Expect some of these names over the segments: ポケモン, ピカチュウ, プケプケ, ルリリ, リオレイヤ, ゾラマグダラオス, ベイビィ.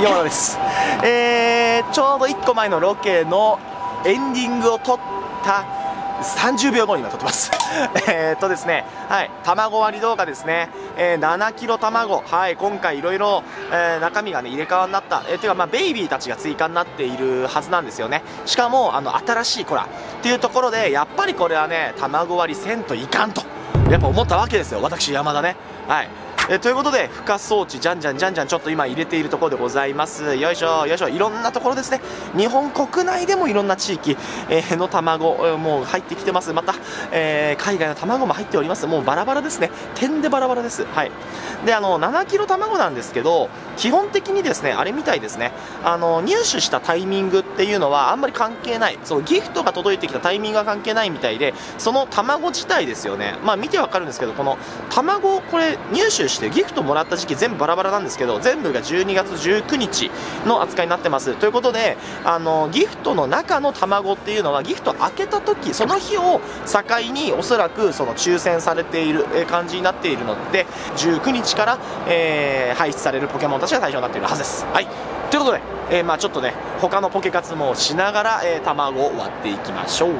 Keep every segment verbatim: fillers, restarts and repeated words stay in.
山田です、えー、ちょうどいっこまえのロケのエンディングを撮ったさんじゅうびょうごに今撮ってますえっとですね、はい、卵割り動画ですね、えー、ななキロ卵、はい、今回いろいろ中身が、ね、入れ替わになった、えー、ていうか、まあ、ベイビーたちが追加になっているはずなんですよね。しかもあの新しい子らっていうところで、やっぱりこれはね卵割りせんといかんとやっぱ思ったわけですよ、私山田ね。はいえということで、孵化装置、じゃんじゃんじゃんじゃん、ちょっと今入れているところでございます。よいしょ、よいしょ、いろんなところですね。日本国内でもいろんな地域、えー、の卵、えー、もう入ってきてます。また、えー、海外の卵も入っております。もうバラバラですね。点でバラバラです。はい。で、あの、ななキロ卵なんですけど、基本的にですね、あれみたいですね。あの、入手したタイミングっていうのはあんまり関係ない。そのギフトが届いてきたタイミングが関係ないみたいで、その卵自体ですよね。まあ見てわかるんですけど、この卵、これ入手してギフトもらった時期全部バラバラなんですけど、全部がじゅうにがつじゅうくにちの扱いになってます。ということで、あのギフトの中の卵っていうのはギフト開けた時その日を境におそらくその抽選されている感じになっているので、じゅうくにちから、えー、排出されるポケモンたちが対象になっているはずです。はい、ということで、えー、まあちょっとね他のポケ活もしながら、えー、卵を割っていきましょう。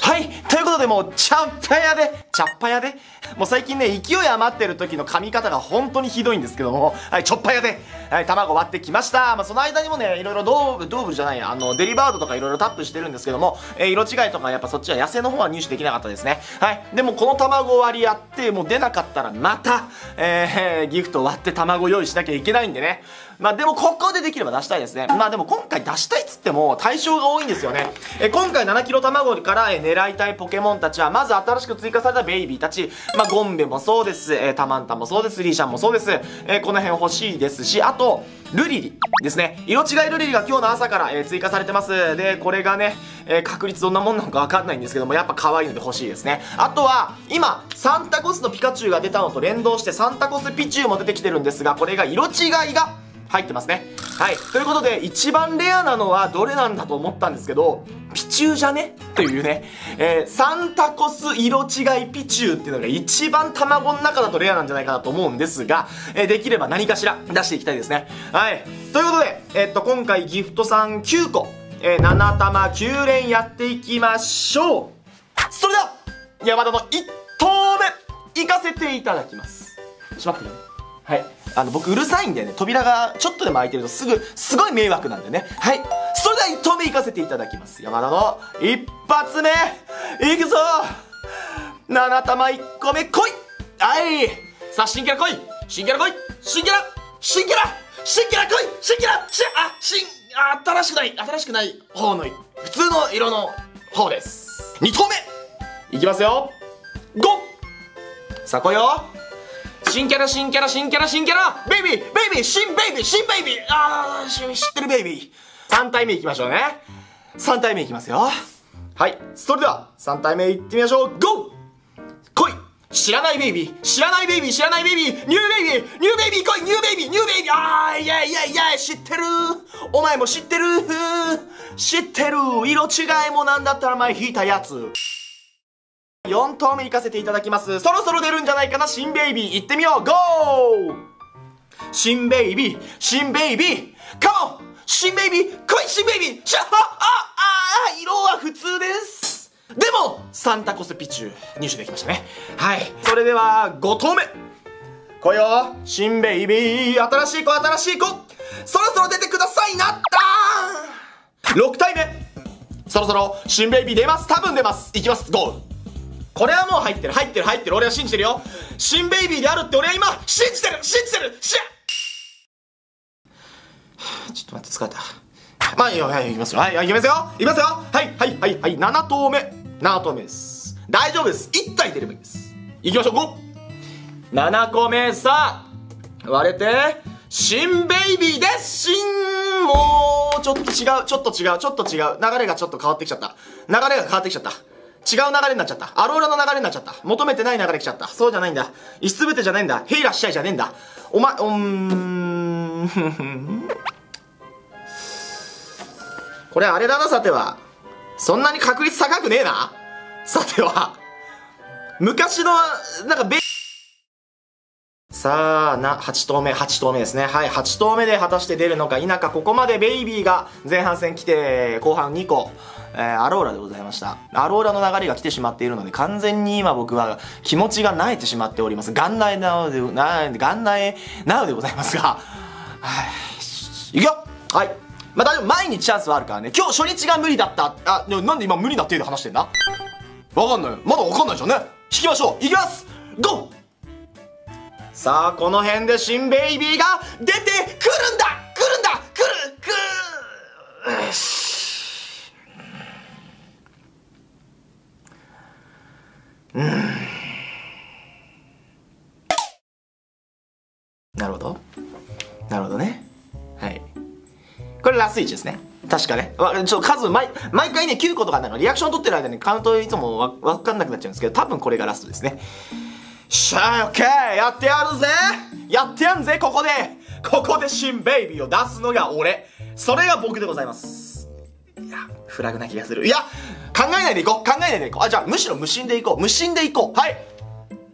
はい、ということで、もうチャッパ屋でチャッパ屋でもう最近ね勢い余ってる時の噛み方が本当にひどいんですけども、はい、チョッパ屋で、はい、卵割ってきました。まあ、その間にもね、いろいろドーブ、ドーブじゃないや、あの、デリバードとかいろいろタップしてるんですけども、えー、色違いとかやっぱそっちは野生の方は入手できなかったですね。はい。でもこの卵割りやって、もう出なかったらまた、えー、ギフト割って卵用意しなきゃいけないんでね。まあ、でもここでできれば出したいですね。まあ、でも今回出したいっつっても対象が多いんですよね。えー、今回ななキロ卵から、えー、狙いたいポケモンたちは、まず新しく追加されたベイビーたち、まあ、ゴンベもそうです、えー、タマンタもそうです、リーシャンもそうです、えー、この辺欲しいですし、あと、ルリリですね。色違いルリリが今日の朝から、えー、追加されてます。で、これがね、えー、確率どんなもんなのかわかんないんですけども、やっぱ可愛いので欲しいですね。あとは、今、サンタコスのピカチュウが出たのと連動して、サンタコスピチュウも出てきてるんですが、これが色違いが入ってますね。はい。ということで、一番レアなのはどれなんだと思ったんですけど、ピチュウじゃねというね、えー、サンタコス色違いピチュウっていうのが一番卵の中だとレアなんじゃないかなと思うんですが、えー、できれば何かしら出していきたいですね。はい。ということで、えー、っと、今回ギフトさんきゅうこ、えー、ななたまきゅうれんやっていきましょう。それでは、山田のいっとうめ、行かせていただきます。しまってね。はい。あの、僕うるさいんでね、扉がちょっとでも開いてるとすぐ、すごい迷惑なんでね。はい。それでは一投目行かせていただきます。山田の一発目いくぞ !ななたまいっこめ来い、はいさあ、新キャラ来い、新キャラ来い、新キャラ新キャラ新キャラ来い、新キャラしあ、新、あ、新しくない新しくない方の、普通の色の方です。二投目いきますよ !ご! さあ来いよ、新キャラ新キャラ新キャラ新キャラベイビーベイビー新ベイビー新ベイビー、ああ知ってるベイビー、さんたいめいきましょうね。さんたいめいきますよ。はい、それではさんたいめいってみましょう。 ゴー! 来い、知らないベイビー知らないベイビー知らないベイビーニューベイビーニューベイビー来い、ニューベイビーニューベイビー、あーいやいやいや知ってる、お前も知ってる知ってる、色違いもなんだったら前引いたやつ。よん投目行かせていただきます。そろそろ出るんじゃないかな新ベイビー、行ってみよう。 ゴー! 新ベイビー新ベイビーカモン新ベイビー来い、新ベイビーシャッハッああ色は普通です。でもサンタコスピチュウ入手できましたね。はい、それではご投目来いよ新ベイビー、新しい子新しい子そろそろ出てくださいなった。ろくたいめそろそろ新ベイビー出ます、多分出ます、いきます ゴー! これはもう入ってる入ってる入ってる、俺は信じてるよ、新ベイビーであるって俺は今信じてる信じてるシャッ、ちょっと待って疲れた。まあいいよ、はい、いきますよ。はい、いきますよ。いきますよ。はい、はい、はい、はい。なな投目。なな投目です。大丈夫です。いったい出ればいいです。いきましょう、ご! なな個目、さあ、割れて、新ベイビーです新、もう、ちょっと違う、ちょっと違う、ちょっと違う。流れがちょっと変わってきちゃった。流れが変わってきちゃった。違う流れになっちゃった。アローラの流れになっちゃった。求めてない流れ来ちゃった。そうじゃないんだ。いすべてじゃないんだ。ヘイラッシャイじゃねえんだ。おま、おん、ふんふん。これあれだな、さては。そんなに確率高くねえな。さては。昔の、なんか、べ、さあな、はち投目、はち投目ですね。はい、はち投目で果たして出るのか否か。ここまでベイビーが前半戦来て、後半にこ、えー、アローラでございました。アローラの流れが来てしまっているので、完全に今僕は気持ちが萎えてしまっております。元来なうで、な、元来なうでございますが。はい。いくよ、はい。まあ大丈夫、毎日チャンスはあるからね。今日初日が無理だった。あ、なんで今無理な手で話してんだ？わかんない。まだわかんないじゃんね。引きましょう。いきます。ゴー！さあ、この辺で新ベイビーが出てくるんだくるんだくるくる。うーん、なるほどなるほどね。はい、これラスいちですね、確かね。ちょっと数毎毎回ねきゅうことかなのリアクション取ってる間にカウントいつもわ分かんなくなっちゃうんですけど、多分これがラストですね。しゃー、オッケー、やってやるぜ、やってやんぜ。ここでここで新ベイビーを出すのが俺、それが僕でございます。いや、フラグな気がする。いや、考えないでいこう、考えないでいこう。あ、じゃあむしろ無心でいこう、無心でいこう。はい、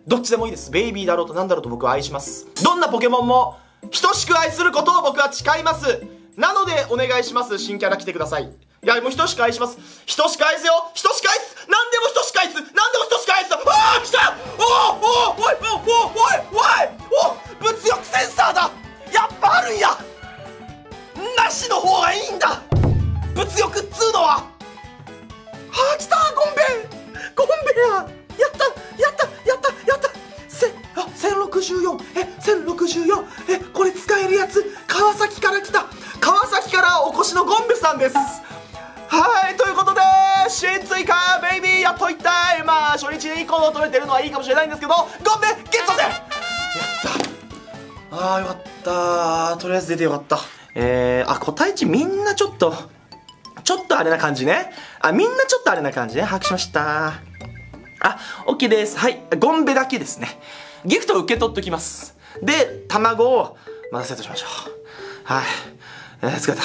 どっちでもいいです。ベイビーだろうと何だろうと僕は愛します。どんなポケモンも等しく愛することを僕は誓います。なのでお願いします、新キャラ来てください。いや、もう等しく愛します、等しく愛すよ、等しく愛す、何でも等しく愛す、何でも等しく愛す。ああ、来た、おおおおおいおおおいおい、物欲センサーだ、やっぱあるんや、なしの方がいいんだ、物欲っつうのは。はあ、来た、ゴンベンゴンベや、やったやったやったやった、せんろくじゅうよん、えせんろくじゅうよん、えこれ使えるやつ、川崎から来た、川崎からお越しのゴンベさんです。はい、ということで新追加ベイビーやっといった。まあ初日ににこ取れてるのはいいかもしれないんですけど、ゴンベゲットでやった。あー、よかった、とりあえず出てよかった。えー、あ、個体値みんなちょっとちょっとあれな感じね。あ、みんなちょっとあれな感じね、把握しました。あ、OK です。はい、ゴンベだけですね。ギフトを受け取っときます。で、卵をまたセットしましょう。はい、えー、疲れ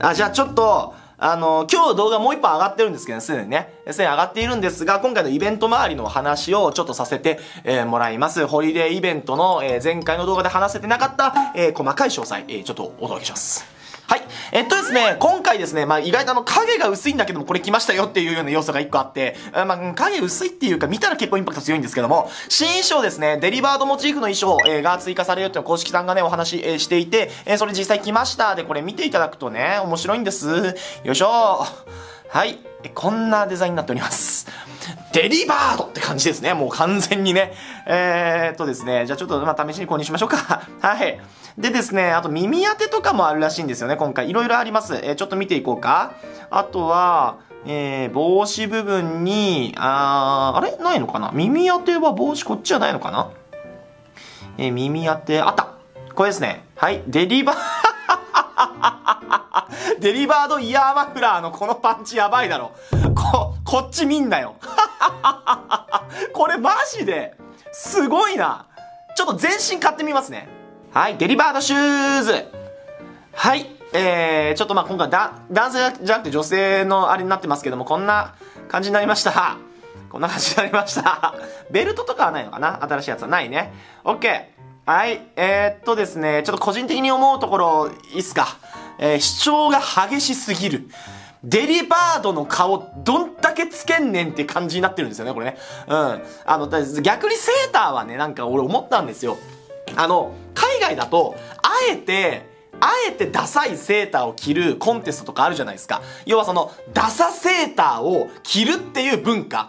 た。あ、じゃあちょっとあのー、今日動画もう一本上がってるんですけど、すでにね、すでに上がっているんですが、今回のイベント周りの話をちょっとさせて、えー、もらいます。ホリデーイベントの、えー、前回の動画で話せてなかった、えー、細かい詳細、えー、ちょっとお届けします。はい。えっとですね、今回ですね、まあ、意外とあの、影が薄いんだけども、これ来ましたよっていうような要素が一個あって、まあ、影薄いっていうか、見たら結構インパクト強いんですけども、新衣装ですね、デリバードモチーフの衣装、えー、が追加されるっていうのを公式さんがね、お話し、えー、していて、えー、それ実際来ました。で、これ見ていただくとね、面白いんです。よいしょー。はい。こんなデザインになっております。デリバードって感じですね。もう完全にね。えーっとですね。じゃあちょっとまあ試しに購入しましょうか。はい。でですね、あと耳当てとかもあるらしいんですよね、今回。いろいろあります。えー、ちょっと見ていこうか。あとは、えー、帽子部分に、あー、あれないのかな？耳当ては帽子こっちじゃないのかな？えー、耳当て、あった！これですね。はい。デリバーデリバードイヤーマフラーのこのパンチやばいだろ。こ、こっち見んなよ。これマジですごいな。ちょっと全身買ってみますね。はい、デリバードシューズ。はい、えー、ちょっとまあ今回だ、男性じゃなくて女性のあれになってますけども、こんな感じになりました。こんな感じになりました。ベルトとかはないのかな？新しいやつはないね。OK。はい、えー、っとですね、ちょっと個人的に思うところ、いいっすか。えー、主張が激しすぎる。デリバードの顔、どんだけつけんねんって感じになってるんですよね、これね。うん。あの、逆にセーターはね、なんか俺思ったんですよ。あの、海外だと、あえて、あえてダサいセーターを着るコンテストとかあるじゃないですか。要はその、ダサセーターを着るっていう文化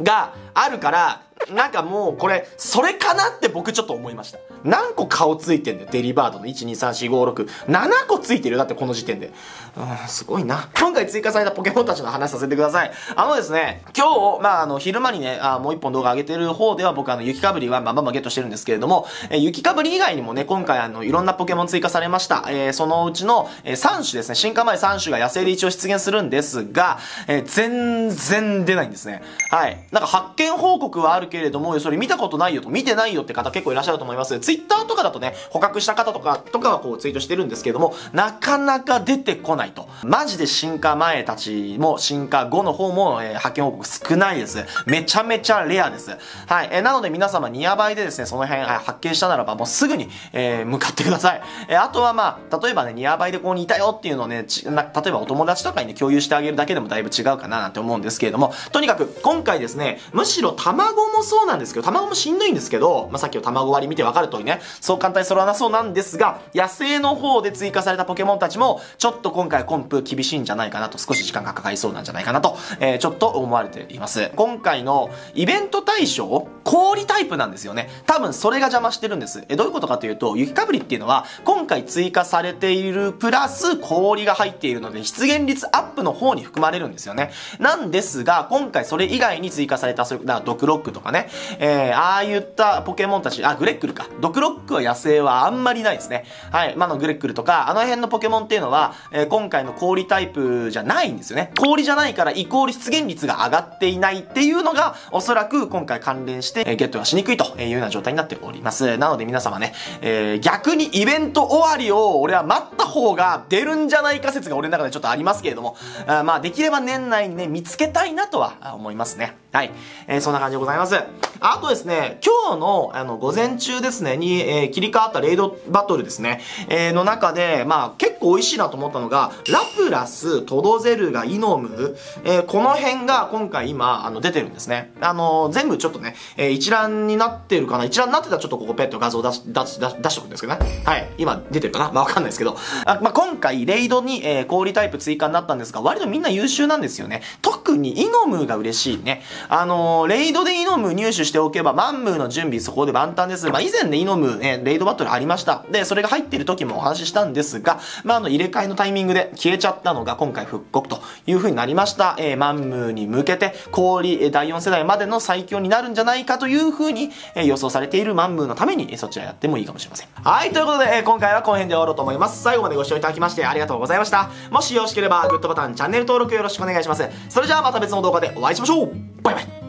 があるから、なんかもうこれ、それかなって僕ちょっと思いました。何個顔ついてんだよ、デリバードの。いち、に、さん、よん、ご、ろく。ななこついてるよ、だってこの時点で。うん、すごいな。今回追加されたポケモンたちの話させてください。あのですね、今日、まあ、あの、昼間にね、あもう一本動画上げてる方では僕、あの、雪かぶりはまあまあまあゲットしてるんですけれども、え雪かぶり以外にもね、今回、あの、いろんなポケモン追加されました。えー、そのうちの、えー、さん種ですね、進化前さん種が野生で一応出現するんですが、えー、全然出ないんですね。はい。なんか発見報告はあるるけれども、それ見たことないよと、見てないよって方結構いらっしゃると思います。ツイッターとかだとね、捕獲した方とか、とかはこうツイートしてるんですけれども、なかなか出てこないと。マジで進化前たちも、進化後の方も、えー、発見報告少ないです。めちゃめちゃレアです。はい。えー、なので皆様ニアバイでですね、その辺、はい、発見したならば、もうすぐに、えー、向かってください。えー、あとはまあ、例えばね、ニアバイでこう似たよっていうのをね、ちな例えばお友達とかにね、共有してあげるだけでもだいぶ違うかななんて思うんですけれども、とにかく今回ですね、むしろ卵もそうなんですけど、卵もしんどいんですけど、まあ、さっきの卵割り見てわかる通りね、そう簡単に揃わなそうなんですが、野生の方で追加されたポケモンたちも、ちょっと今回コンプ厳しいんじゃないかなと、少し時間がかかりそうなんじゃないかなと、えー、ちょっと思われています。今回のイベント対象、氷タイプなんですよね。多分それが邪魔してるんです。え、どういうことかというと、雪かぶりっていうのは、今回追加されているプラス氷が入っているので、出現率アップの方に含まれるんですよね。なんですが、今回それ以外に追加された、それ、だからドクロックとかね、えー、ああいったポケモンたち、あ、グレックルか。ドクロックは野生はあんまりないですね。はい。まあのグレックルとか、あの辺のポケモンっていうのは、えー、今回の氷タイプじゃないんですよね。氷じゃないからイコール出現率が上がっていないっていうのが、おそらく今回関連して、えー、ゲットがしにくいというような状態になっております。なので皆様ね、えー、逆にイベント終わりを俺は待った方が出るんじゃないか説が俺の中でちょっとありますけれども、あまあできれば年内にね、見つけたいなとは思いますね。はい。えー、そんな感じでございます。あとですね、今日の、あの、午前中ですね、に、えー、切り替わったレイドバトルですね、えー、の中で、まあ、結構美味しいなと思ったのが、ラプラス、トドゼルガ、イノム、えー、この辺が今回今、あの、出てるんですね。あのー、全部ちょっとね、えー、一覧になってるかな、一覧になってたらちょっとここペット画像出し、出し、出し、出しとくんですけどね。はい。今、出てるかなまあ、わかんないですけど。あまあ、今回、レイドに、えー、氷タイプ追加になったんですが、割とみんな優秀なんですよね。特に、イノムが嬉しいね。あのー、レイドでイノム入手しておけば、マンムーの準備そこで万端です。まあ、以前ね、イノム、えー、レイドバトルありました。で、それが入ってる時もお話ししたんですが、まあ、あの、入れ替えのタイミングで消えちゃったのが今回復刻という風になりました。えー、マンムーに向けて、氷、だいよん世代までの最強になるんじゃないかという風に、えー、予想されているマンムーのために、えー、そちらやってもいいかもしれません。はい、ということで、えー、今回はこの辺で終わろうと思います。最後までご視聴いただきましてありがとうございました。もしよろしければ、グッドボタン、チャンネル登録よろしくお願いします。それじゃあまた別の動画でお会いしましょう。バイバイ。